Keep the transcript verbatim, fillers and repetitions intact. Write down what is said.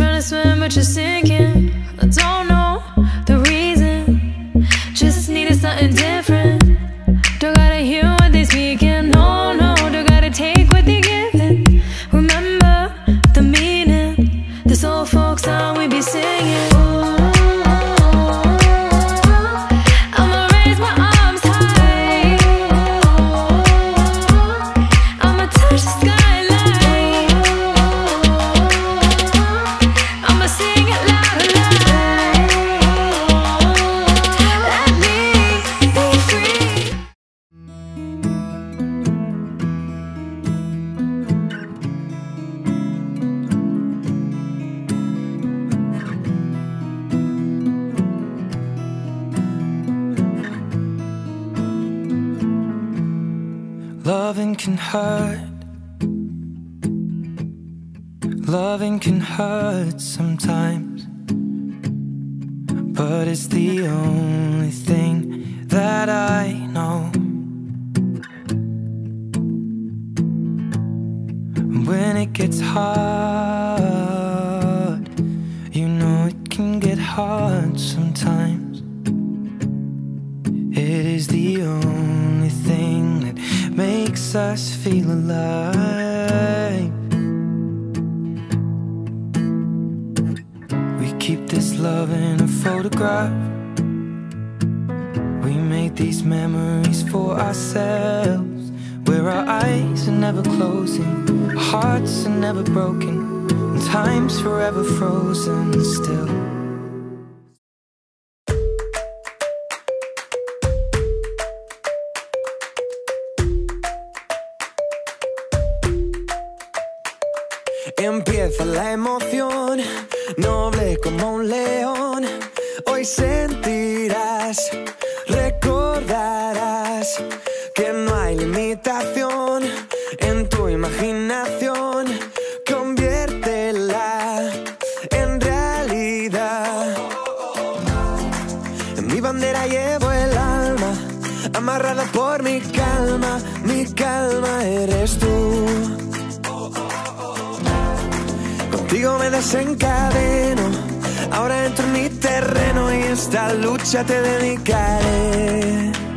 Trying to swim but you're sinking. I don't know the reason. Just needed something different. Don't gotta hear what they speaking. No, no, don't gotta take what they giving. Remember the meaning. This old folk song we be singing. Loving can hurt. Loving can hurt sometimes, but it's the only thing that I know. When it gets hard, you know it can get hard sometimes. It is the only thing that makes us feel alive. We keep this love in a photograph. We make these memories for ourselves, where our eyes are never closing, our hearts are never broken, and time's forever frozen still. Empieza la emoción, noble como un león. Hoy sentirás, recordarás que no hay limitación en tu imaginación. Conviértela en realidad. En mi bandera llevo el alma, amarrada por mi calma. Mi calma eres tú. Digo, me desencadeno, ahora entro en mi terreno y esta lucha te dedicaré.